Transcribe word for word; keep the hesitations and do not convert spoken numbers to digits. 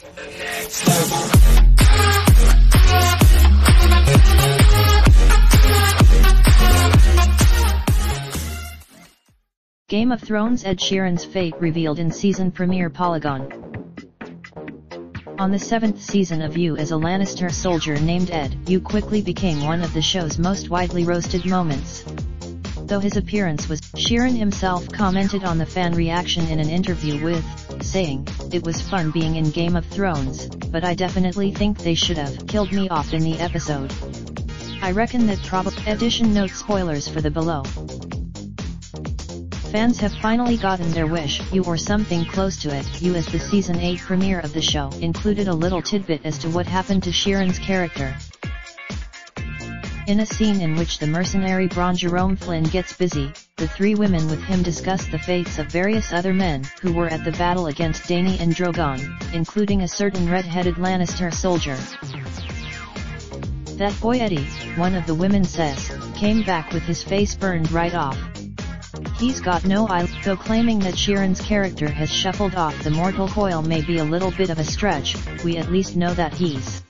The next level. Game of Thrones: Ed Sheeran's fate revealed in season premiere Polygon. On the seventh season of You as a Lannister soldier named Ed, You quickly became one of the show's most widely roasted moments. Though his appearance was, Sheeran himself commented on the fan reaction in an interview with, saying, "It was fun being in Game of Thrones, but I definitely think they should have killed me off in the episode. I reckon that probably." Edition note: spoilers for the below. Fans have finally gotten their wish. You, or something close to it. You, as the season eight premiere of the show, included a little tidbit as to what happened to Sheeran's character. In a scene in which the mercenary Bron Jerome Flynn gets busy, the three women with him discuss the fates of various other men who were at the battle against Dany and Drogon, including a certain red-headed Lannister soldier. "That boy Eddie," one of the women says, "came back with his face burned right off. He's got no eye." Though claiming that Sheeran's character has shuffled off the mortal coil may be a little bit of a stretch, we at least know that he's...